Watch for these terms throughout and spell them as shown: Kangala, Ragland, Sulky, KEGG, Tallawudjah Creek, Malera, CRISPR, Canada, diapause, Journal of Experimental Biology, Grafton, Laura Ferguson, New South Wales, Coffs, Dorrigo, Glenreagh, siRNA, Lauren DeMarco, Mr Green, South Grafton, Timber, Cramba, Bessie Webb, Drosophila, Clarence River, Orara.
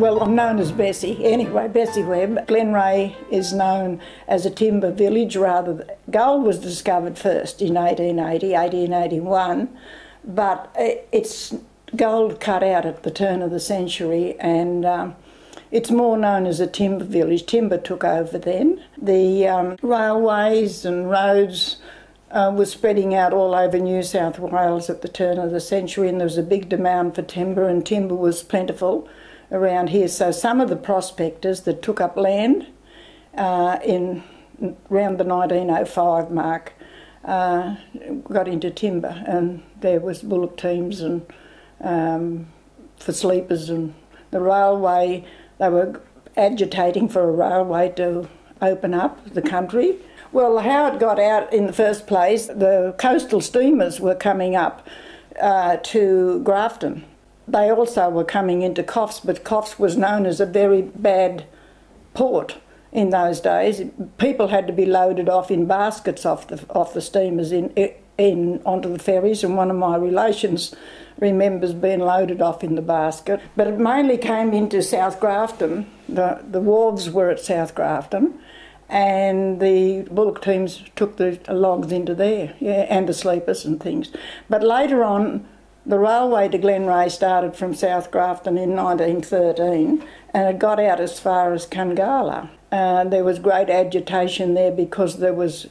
well, I'm known as Bessie. Anyway, Bessie Webb. Glenreagh is known as a timber village rather than... Gold was discovered first in 1880, 1881, but it's gold cut out at the turn of the century, and it's more known as a timber village. Timber took over then. The railways and roads were spreading out all over New South Wales at the turn of the century, and there was a big demand for timber, and timber was plentiful around here. So some of the prospectors that took up land in around the 1905 mark got into timber, and there was bullock teams and for sleepers, and the railway, they were agitating for a railway to open up the country. Well, how it got out in the first place, the coastal steamers were coming up to Grafton. They also were coming into Coffs, but Coffs was known as a very bad port in those days. People had to be loaded off in baskets off the steamers in onto the ferries, and one of my relations remembers being loaded off in the basket. But it mainly came into South Grafton. The wharves were at South Grafton, and the bullock teams took the logs into there, yeah, and the sleepers and things. But later on, the railway to Glenreagh started from South Grafton in 1913, and it got out as far as Kangala. There was great agitation there because there was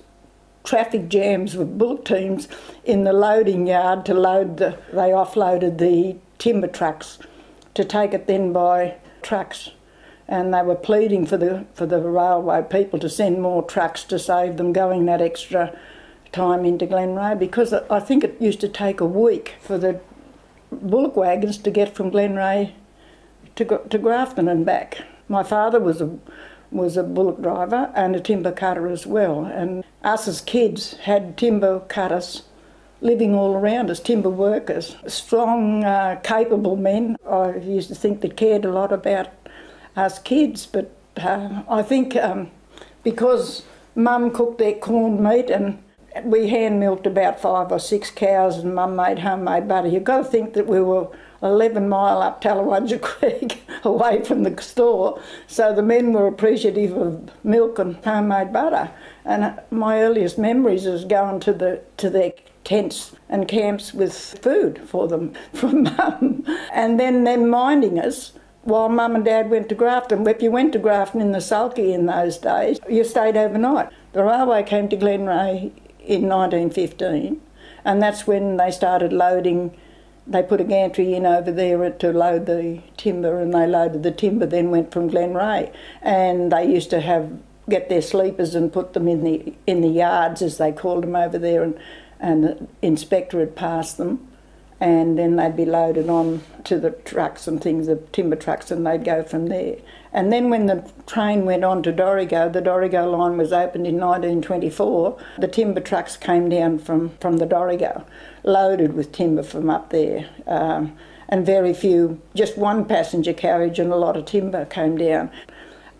traffic jams with bullock teams in the loading yard to load they offloaded the timber trucks to take it then by trucks. And they were pleading for the railway people to send more trucks to save them going that extra time into Glenreagh, because I think it used to take a week for the bullock wagons to get from Glenreagh to Grafton and back. My father was a bullock driver and a timber cutter as well, and us as kids had timber cutters living all around us, timber workers, strong, capable men. I used to think they cared a lot about us kids, but I think because Mum cooked their corned meat and we hand milked about 5 or 6 cows, and Mum made homemade butter. You've got to think that we were 11 mile up Tallawudjah Creek away from the store, so the men were appreciative of milk and homemade butter. And my earliest memories is going to their tents and camps with food for them from Mum, and then them minding us while Mum and Dad went to Grafton. If you went to Grafton in the Sulky in those days, you stayed overnight. The railway came to Glenreagh in 1915, and that's when they started loading. They put a gantry in over there to load the timber, and they loaded the timber, then went from Glenreagh, and they used to get their sleepers and put them in the yards, as they called them over there, and the inspector had passed them, and then they'd be loaded on to the trucks and things, the timber trucks, and they'd go from there. And then when the train went on to Dorrigo, the Dorrigo line was opened in 1924. The timber trucks came down from the Dorrigo, loaded with timber from up there, and very few, just one passenger carriage and a lot of timber came down.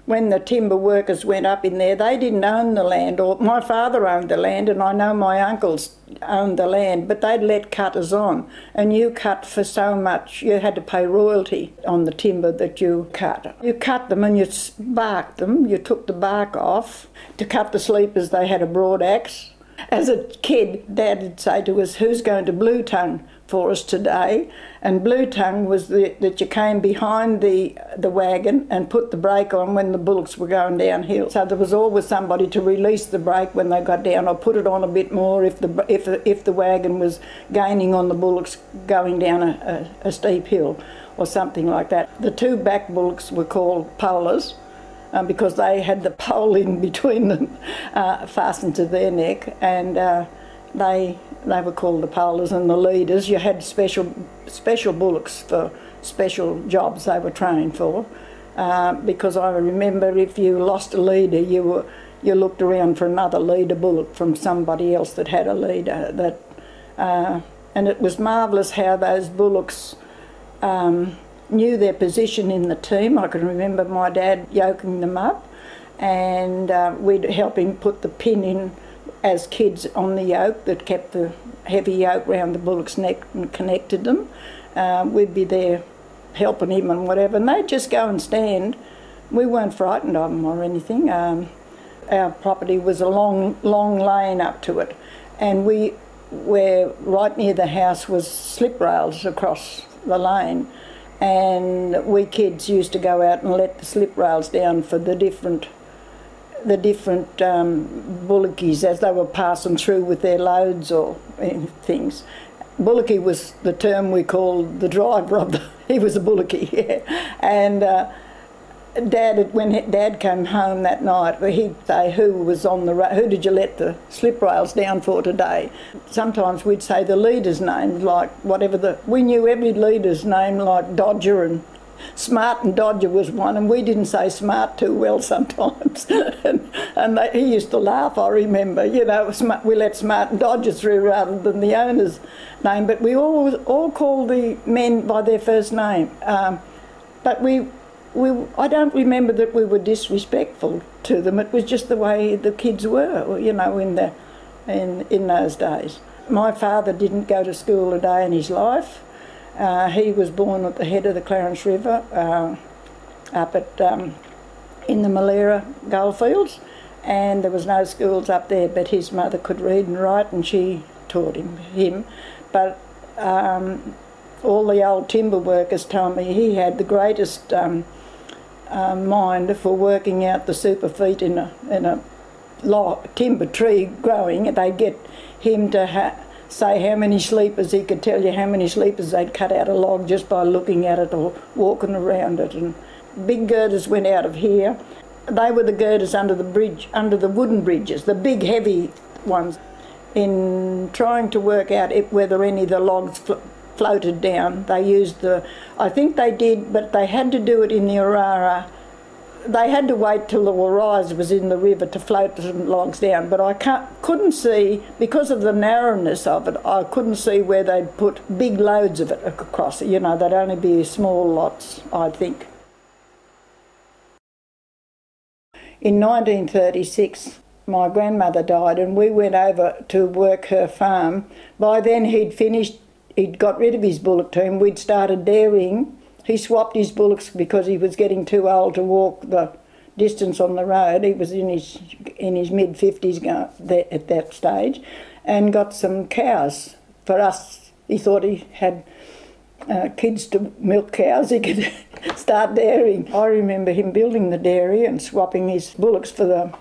When the timber workers went up in there, they didn't own the land, or my father owned the land, and I know my uncles owned the land, but they'd let cutters on, and you cut for so much. You had to pay royalty on the timber that you cut. You cut them and you barked them. You took the bark off. To cut the sleepers, they had a broad axe. As a kid, Dad would say to us, "Who's going to blue tongue for us today?" And blue tongue was that you came behind the wagon and put the brake on when the bullocks were going downhill. So there was always somebody to release the brake when they got down, or put it on a bit more if the wagon was gaining on the bullocks going down a steep hill or something like that. The two back bullocks were called polers, because they had the pole in between them, fastened to their neck, and they were called the polers and the leaders. You had special bullocks for special jobs they were trained for, because I remember if you lost a leader, you looked around for another leader bullock from somebody else that had a leader. And it was marvellous how those bullocks knew their position in the team. I can remember my dad yoking them up, and we'd help him put the pin in as kids on the yoke that kept the heavy yoke round the bullock's neck and connected them. We'd be there helping him and whatever, and they'd just go and stand. We weren't frightened of them or anything. Our property was a long lane up to it, and we were right near the house was slip rails across the lane, and we kids used to go out and let the slip rails down for the different bullockies as they were passing through with their loads or things. Bullocky was the term we called the driver of the, he was a bullocky, yeah. And Dad, when Dad came home that night, he'd say, who did you let the slip rails down for today? Sometimes we'd say the leader's name, like whatever we knew every leader's name, like Dodger and Smart, and Dodger was one, and we didn't say Smart too well sometimes. He used to laugh, I remember, you know, we let Smart and Dodger through rather than the owner's name, but we all called the men by their first name. But I don't remember that we were disrespectful to them. It was just the way the kids were, you know, in those days. My father didn't go to school a day in his life. He was born at the head of the Clarence River, up at in the Malera goldfields, and there was no schools up there. But his mother could read and write, and she taught him. But all the old timber workers told me he had the greatest mind for working out the superfeet in a timber tree growing. They get him to say how many sleepers, he could tell you how many sleepers they'd cut out a log just by looking at it or walking around it. And big girders went out of here. They were the girders under the bridge, under the wooden bridges, the big heavy ones. In trying to work out whether any of the logs floated down, they used I think they did, but they had to do it in the Orara. They had to wait till the rise was in the river to float some logs down, but I couldn't see, because of the narrowness of it, I couldn't see where they'd put big loads of it across. You know, they'd only be small lots, I think. In 1936, my grandmother died, and we went over to work her farm. By then he'd finished, he'd got rid of his bullock team, we'd started dairying. He swapped his bullocks because he was getting too old to walk the distance on the road. He was in his mid-50s at that stage, and got some cows for us. He thought he had kids to milk cows. He could start dairying. I remember him building the dairy and swapping his bullocks to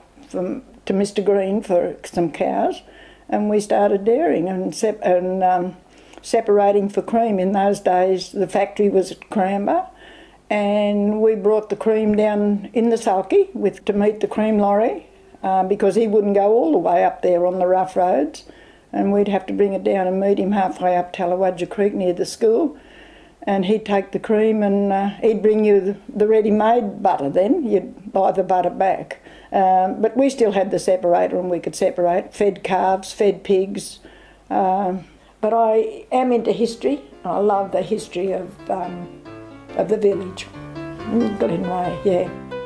Mr Green for some cows, and we started dairying and separating for cream. In those days the factory was at Cramba, and we brought the cream down in the sulky to meet the cream lorry, because he wouldn't go all the way up there on the rough roads, and we'd have to bring it down and meet him halfway up Tallawudjah Creek near the school, and he'd take the cream, and he'd bring you the ready-made butter then. You'd buy the butter back. But we still had the separator, and we could separate, fed calves, fed pigs. But I am into history. I love the history of the village. Glenreagh, yeah.